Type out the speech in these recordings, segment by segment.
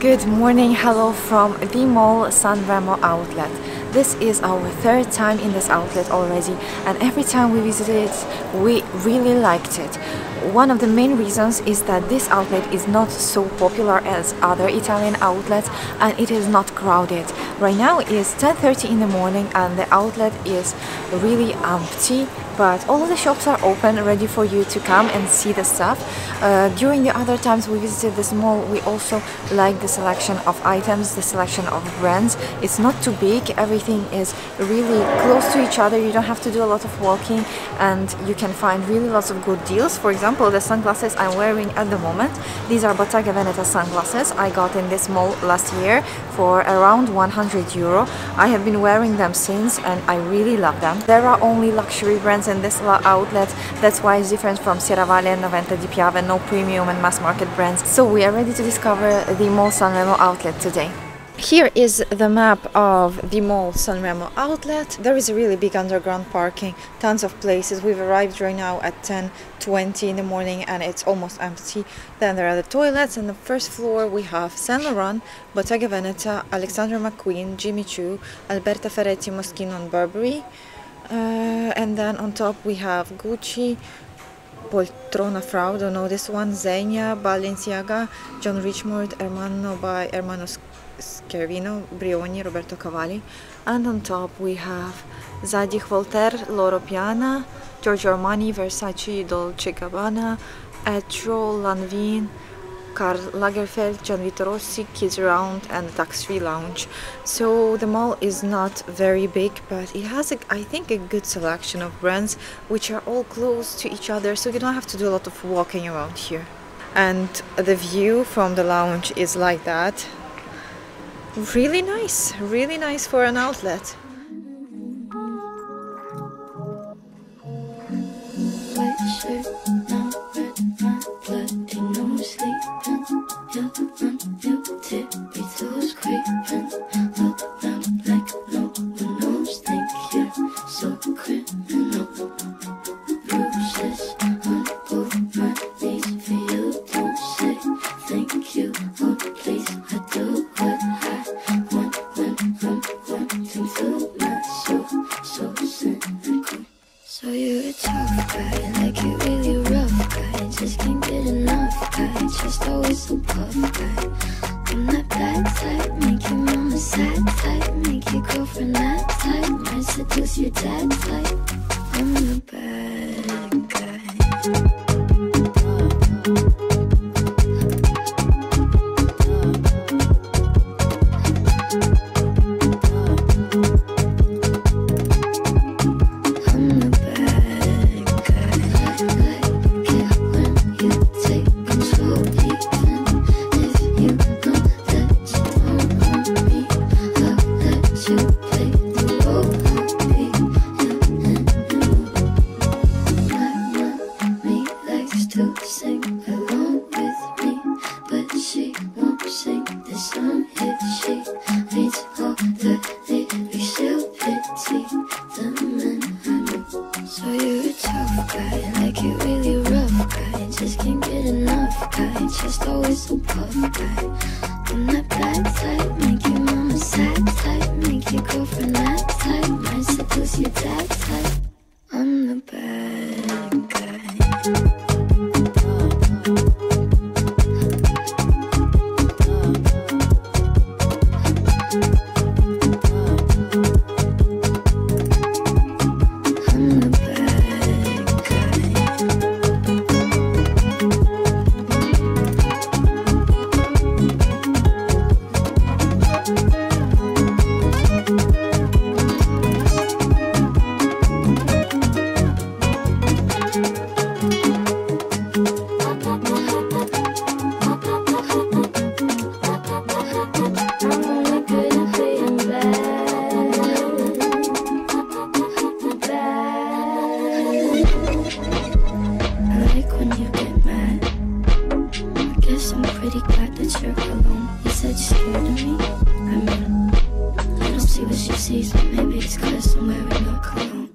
Good morning, hello from the Mall Sanremo outlet. This is our third time in this outlet already, and every time we visited it, we really liked it. One of the main reasons is that this outlet is not so popular as other Italian outlets, and it is not crowded. Right now it's 10:30 in the morning and the outlet is really empty, but all the shops are open, ready for you to come and see the stuff. During the other times we visited this mall, we also like the selection of items, the selection of brands. It's not too big, everything is really close to each other, you don't have to do a lot of walking, and you can find really lots of good deals. For example, the sunglasses I'm wearing at the moment, these are Bottega Veneta sunglasses. I got in this mall last year for around 100 euro. I have been wearing them since and I really love them. There are only luxury brands in this outlet, that's why it's different from Serravalle and Noventa di Piave, no premium and mass market brands. So we are ready to discover the Mall Sanremo outlet today. Here is the map of the Mall Sanremo outlet. There is a really big underground parking, tons of places. We've arrived right now at 10:20 in the morning and it's almost empty. Then there are the toilets, and the first floor we have Saint Laurent, Bottega Veneta, Alexander McQueen, Jimmy Choo, Alberta Ferretti, Moschino and Burberry. And then on top we have Gucci, Poltrona Frau, don't know this one, Zegna, Balenciaga, John Richmond, Ermanno by Ermanno Scervino, Brioni, Roberto Cavalli. And on top we have Zadich Voltaire, Loro Piana, Giorgio Armani, Versace, Dolce Gabbana, Etro, Lanvin, Karl Lagerfeld, Gianvito Rossi, Kids Round and the Tax-Free Lounge. So the mall is not very big, but it has, I think, a good selection of brands which are all close to each other, so you don't have to do a lot of walking around here. And the view from the lounge is like that. Really nice for an outlet. what she did to me. I mean, I don't see what she sees, but maybe it's cause I'm wearing a cologne.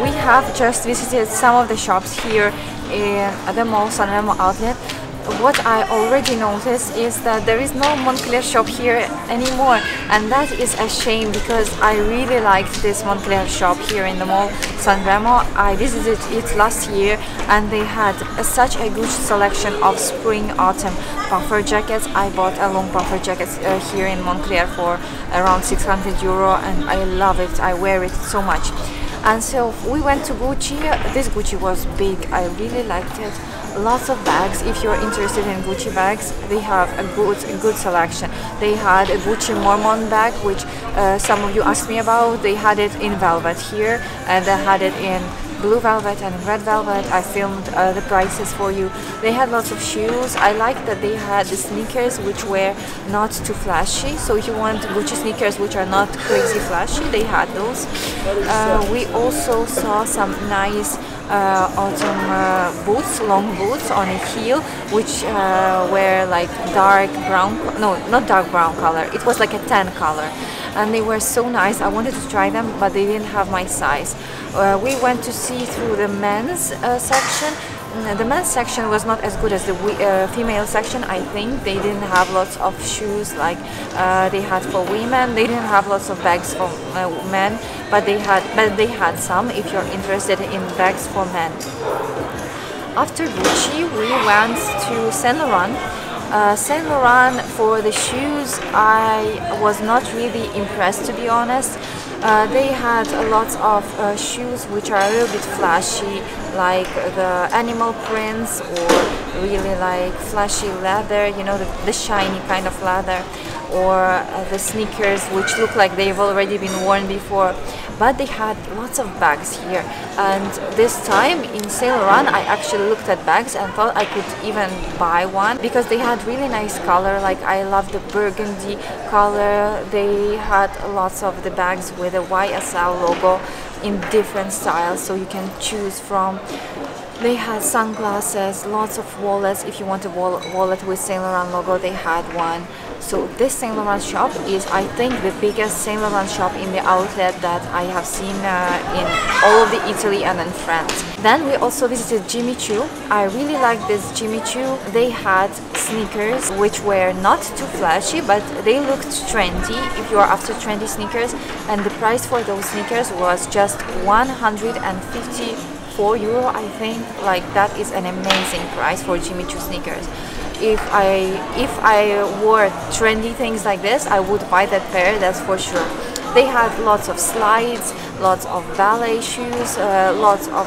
We have just visited some of the shops here in the Mall Sanremo outlet. what I already noticed is that there is no Moncler shop here anymore, and that is a shame because I really liked this Moncler shop here in the Mall Sanremo. I visited it last year and they had such a good selection of spring autumn puffer jackets. I bought a long puffer jacket here in Moncler for around 600 euro, and I love it. I wear it so much. And so we went to Gucci. This Gucci was big, I really liked it. Lots of bags. If you're interested in Gucci bags, they have a good selection. They had a Gucci Mormon bag, which some of you asked me about. They had it in velvet here, and they had it in blue velvet and red velvet. I filmed the prices for you. They had lots of shoes. I like that they had the sneakers which were not too flashy. So if you want Gucci sneakers which are not crazy flashy, they had those. We also saw some nice autumn boots, long boots on a heel, which were like dark brown, no, not dark brown color, it was like a tan color, and they were so nice. I wanted to try them, but they didn't have my size. We went to see through the men's section. The men's section was not as good as the female section, I think. They didn't have lots of shoes like they had for women. They didn't have lots of bags for men, but they had some if you're interested in bags for men. After Gucci, we went to Saint Laurent. Saint Laurent, for the shoes, I was not really impressed, to be honest. They had lots of shoes which are a little bit flashy, like the animal prints, or really like flashy leather, you know, the shiny kind of leather, or the sneakers which look like they've already been worn before. But they had lots of bags here, and this time in Saint Laurent I actually looked at bags and thought I could even buy one, because they had really nice color. Like, I love the burgundy color. They had lots of the bags with the YSL logo in different styles, so you can choose from. They had sunglasses, lots of wallets. If you want a wallet with Saint Laurent logo, they had one. So this Saint Laurent shop is, I think, the biggest Saint Laurent shop in the outlet that I have seen in all of the Italy and in France. Then we also visited Jimmy Choo. I really like this Jimmy Choo. They had sneakers which were not too flashy, but they looked trendy if you are after trendy sneakers, and the price for those sneakers was just 154 euro, I think. Like, that is an amazing price for Jimmy Choo sneakers. If I wore trendy things like this, I would buy that pair, that's for sure. They had lots of slides, lots of ballet shoes, lots of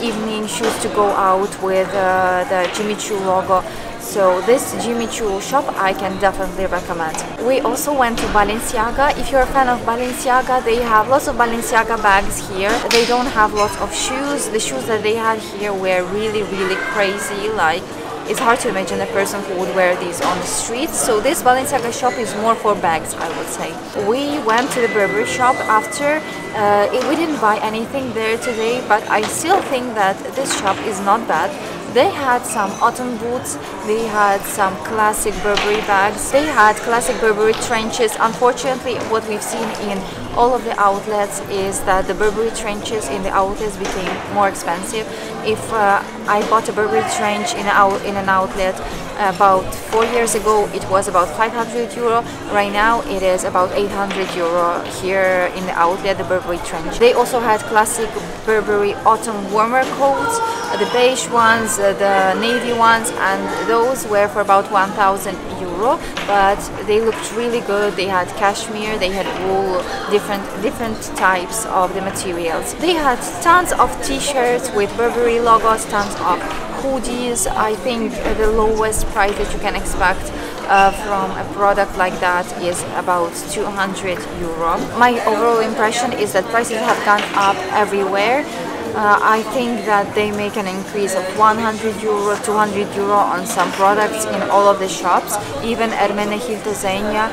evening shoes to go out with the Jimmy Choo logo. So this Jimmy Choo shop I can definitely recommend. We also went to Balenciaga. If you're a fan of Balenciaga, they have lots of Balenciaga bags here. They don't have lots of shoes. The shoes that they had here were really, really crazy. Like, it's hard to imagine a person who would wear these on the streets. So this Balenciaga shop is more for bags, I would say. We went to the Burberry shop after. We didn't buy anything there today, but I still think that this shop is not bad. They had some autumn boots, they had some classic Burberry bags, they had classic Burberry trenches. Unfortunately, what we've seen in all of the outlets is that the Burberry trenches in the outlets became more expensive. If I bought a Burberry trench in an outlet about 4 years ago, it was about 500 euro. Right now it is about 800 euro here in the outlet, the Burberry trench. They also had classic Burberry autumn warmer coats, the beige ones, the navy ones, and those were for about 1,000 euro, but they looked really good. They had cashmere, they had wool, different types of the materials. They had tons of t-shirts with Burberry logos, tons of hoodies. I think the lowest price that you can expect from a product like that is about 200 euro. My overall impression is that prices have gone up everywhere. I think that they make an increase of 100 euro, 200 euro on some products in all of the shops. Even Ermenegildo Zegna,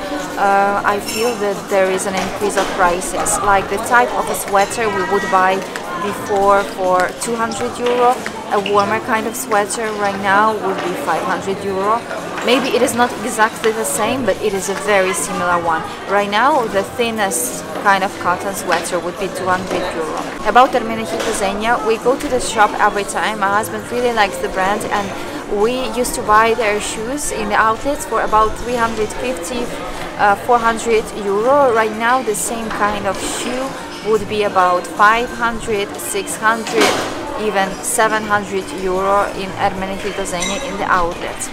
I feel that there is an increase of prices. Like, the type of a sweater we would buy before for 200 euro, a warmer kind of sweater right now would be 500 euro. Maybe it is not exactly the same, but it is a very similar one. Right now, the thinnest kind of cotton sweater would be 200 euro. About Ermenegildo Zegna, we go to the shop every time. My husband really likes the brand, and We used to buy their shoes in the outlets for about 350, 400 euro. Right now the same kind of shoe would be about 500, 600, even 700 euro in Ermenegildo Zegna in the outlets.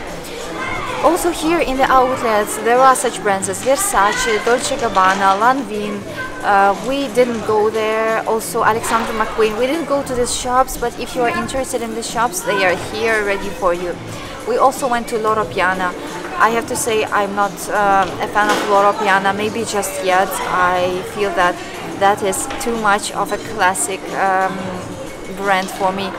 Also here in the outlets there are such brands as Versace, Dolce & Gabbana, Lanvin. We didn't go there. Also Alexander McQueen. We didn't go to these shops, but if you are interested in the shops, they are here ready for you. We also went to Loro Piana. I have to say I'm not a fan of Loro Piana, maybe just yet. I feel that that is too much of a classic brand for me.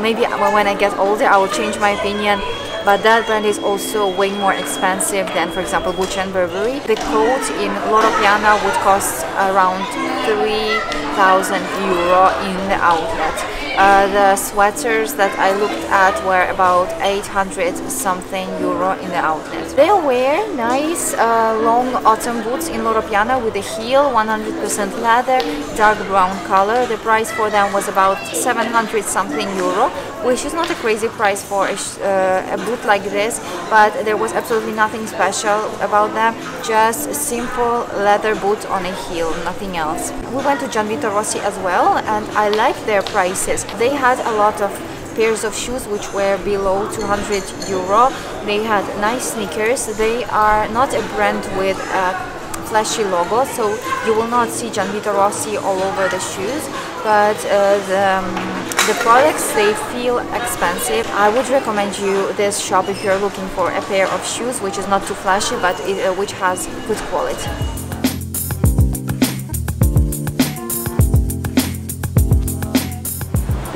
Maybe when I get older I will change my opinion. But that brand is also way more expensive than, for example, Gucci and Burberry. The coat in Loro Piana would cost around 3,000 euro in the outlet. The sweaters that I looked at were about 800 something euro in the outlet. They wear nice long autumn boots in Loro Piana with a heel, 100% leather, dark brown color. The price for them was about 700 something euro, which is not a crazy price for a boot like this, but there was absolutely nothing special about them, just a simple leather boot on a heel, nothing else. We went to Gianvito Rossi as well, and I liked their prices. They had a lot of pairs of shoes which were below 200 euro. They had nice sneakers. They are not a brand with a flashy logo, so you will not see Gianvito Rossi all over the shoes, but the products, they feel expensive. I would recommend you this shop if you're looking for a pair of shoes which is not too flashy, but which has good quality.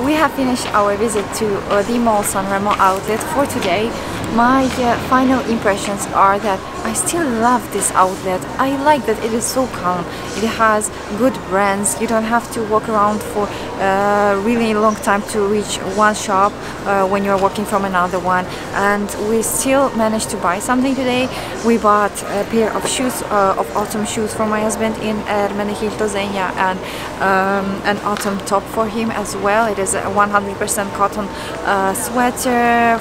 We have finished our visit to the Mall Sanremo outlet for today. My final impressions are that I still love this outlet. I like that it is so calm. It has good brands. You don't have to walk around for a really long time to reach one shop when you're walking from another one. And we still managed to buy something today. We bought a pair of shoes, of autumn shoes for my husband in Ermenegildo Zegna, and an autumn top for him as well. It is a 100% cotton sweater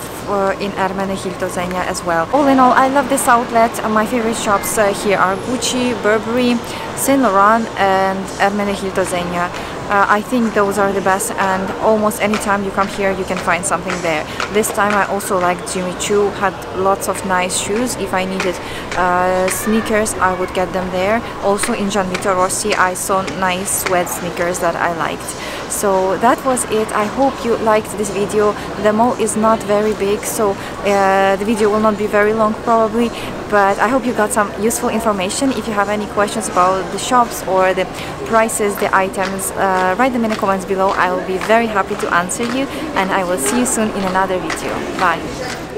in Ermenegildo Zegna as well. All in all, I love this outlet. My favorite shops here are Gucci, Burberry, Saint Laurent and Ermenegildo Zegna. I think those are the best, and almost anytime you come here you can find something there. This time I also liked Jimmy Choo, had lots of nice shoes. If I needed sneakers, I would get them there. Also in Gianvito Rossi I saw nice sweat sneakers that I liked. So that was it. I hope you liked this video. The mall is not very big, so the video will not be very long probably, but I hope you got some useful information. If you have any questions about the shops or the prices, the items, write them in the comments below. I will be very happy to answer you, and I will see you soon in another video. Bye!